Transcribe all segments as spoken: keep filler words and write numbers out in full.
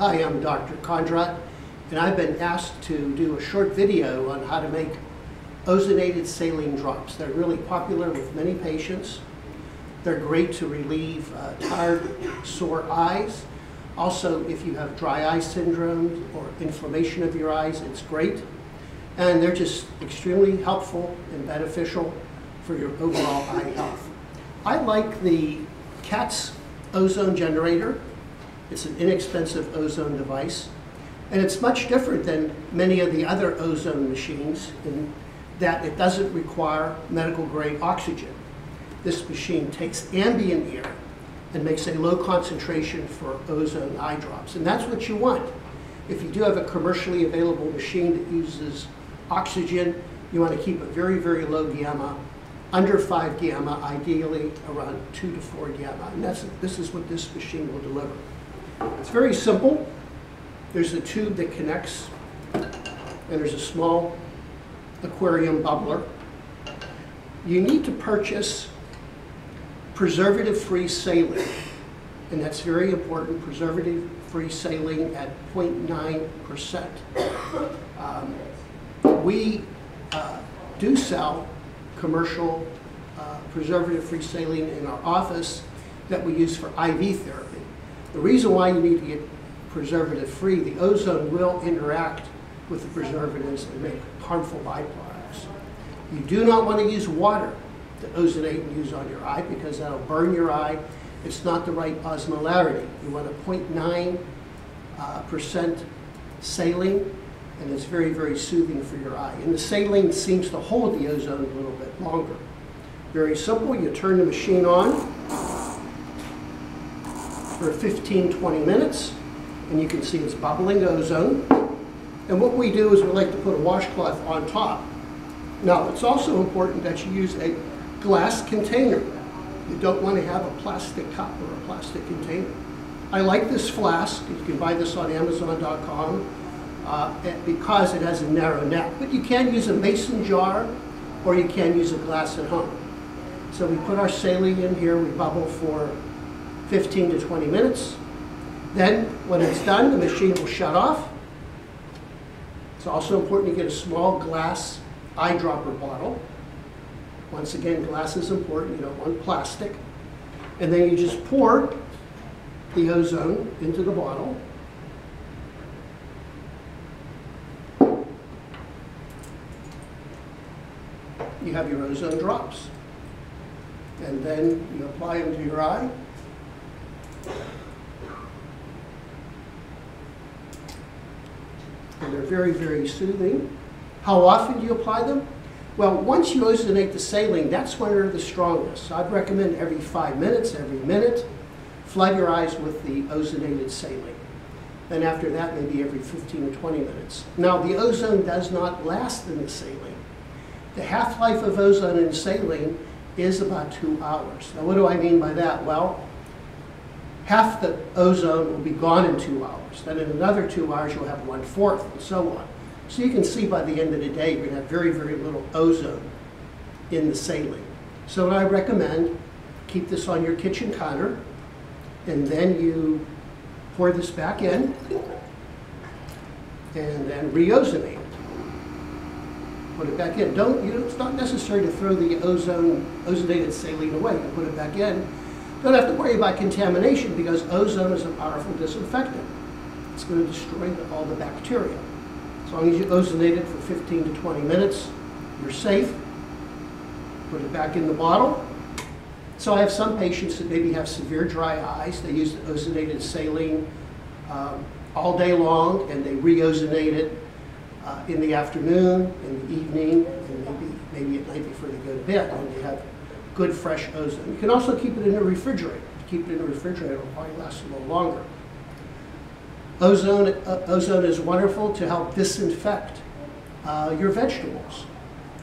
Hi, I'm Doctor Kondrot, and I've been asked to do a short video on how to make ozonated saline drops. They're really popular with many patients. They're great to relieve uh, tired, sore eyes. Also, if you have dry eye syndrome or inflammation of your eyes, it's great. And they're just extremely helpful and beneficial for your overall eye health. I like the CATS ozone generator. It's an inexpensive ozone device, and it's much different than many of the other ozone machines in that it doesn't require medical grade oxygen. This machine takes ambient air and makes a low concentration for ozone eye drops, and that's what you want. If you do have a commercially available machine that uses oxygen, you want to keep a very, very low gamma, under five gamma, ideally around two to four gamma, and that's, this is what this machine will deliver. It's very simple. There's a tube that connects, and there's a small aquarium bubbler. You need to purchase preservative-free saline, and that's very important, preservative-free saline at zero point nine percent. Um, we uh, do sell commercial uh, preservative-free saline in our office that we use for I V therapy. The reason why you need to get preservative-free, the ozone will interact with the preservatives and make harmful byproducts. You do not want to use water to ozonate and use on your eye because that'll burn your eye. It's not the right osmolarity. You want a zero point nine percent uh, saline, and it's very, very soothing for your eye. And the saline seems to hold the ozone a little bit longer. Very simple. You turn the machine on for fifteen, twenty minutes, and you can see it's bubbling ozone. And what we do is we like to put a washcloth on top. Now, it's also important that you use a glass container. You don't want to have a plastic cup or a plastic container. I like this flask. You can buy this on Amazon dot com uh, because it has a narrow neck. But you can use a mason jar, or you can use a glass at home. So we put our saline in here. We bubble for fifteen to twenty minutes. Then, when it's done, the machine will shut off. It's also important to get a small glass eyedropper bottle. Once again, glass is important, you don't want plastic. And then you just pour the ozone into the bottle. You have your ozone drops. And then you apply them to your eye. And they're very, very soothing. How often do you apply them? Well, once you ozonate the saline, that's when they're the strongest. So I'd recommend every five minutes, every minute, flood your eyes with the ozonated saline. Then after that, maybe every fifteen or twenty minutes. Now, the ozone does not last in the saline. The half-life of ozone in saline is about two hours. Now, what do I mean by that? Well, half the ozone will be gone in two hours. Then in another two hours, you'll have one-fourth, and so on. So you can see by the end of the day, you're going to have very, very little ozone in the saline. So what I recommend, keep this on your kitchen counter, and then you pour this back in, and then re-ozonate it. Put it back in. Don't, you know, it's not necessary to throw the ozone, ozonated saline away. You put it back in. Don't have to worry about contamination because ozone is a powerful disinfectant. It's going to destroy the, all the bacteria. As long as you ozonate it for fifteen to twenty minutes, you're safe. Put it back in the bottle. So I have some patients that maybe have severe dry eyes. They use the ozonated saline um, all day long, and they re-ozonate it uh, in the afternoon, in the evening, and maybe, maybe at night before they go to bed. And they have good fresh ozone. You can also keep it in a refrigerator. Keep it in a refrigerator, it'll probably last a little longer. Ozone, uh, ozone is wonderful to help disinfect uh, your vegetables.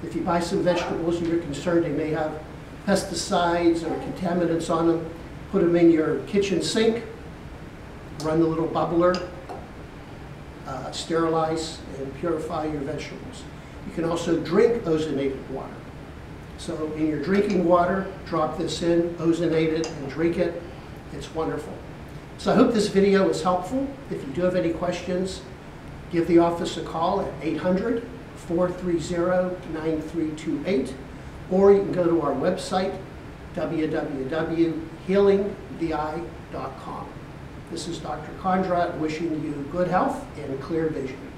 If you buy some vegetables and you're concerned they may have pesticides or contaminants on them, put them in your kitchen sink, run the little bubbler, uh, sterilize and purify your vegetables. You can also drink ozonated water. So in your drinking water, drop this in, ozonate it, and drink it. It's wonderful. So I hope this video was helpful. If you do have any questions, give the office a call at eight hundred, four three zero, nine three two eight, or you can go to our website, w w w dot healing the eye dot com. This is Doctor Kondrot wishing you good health and clear vision.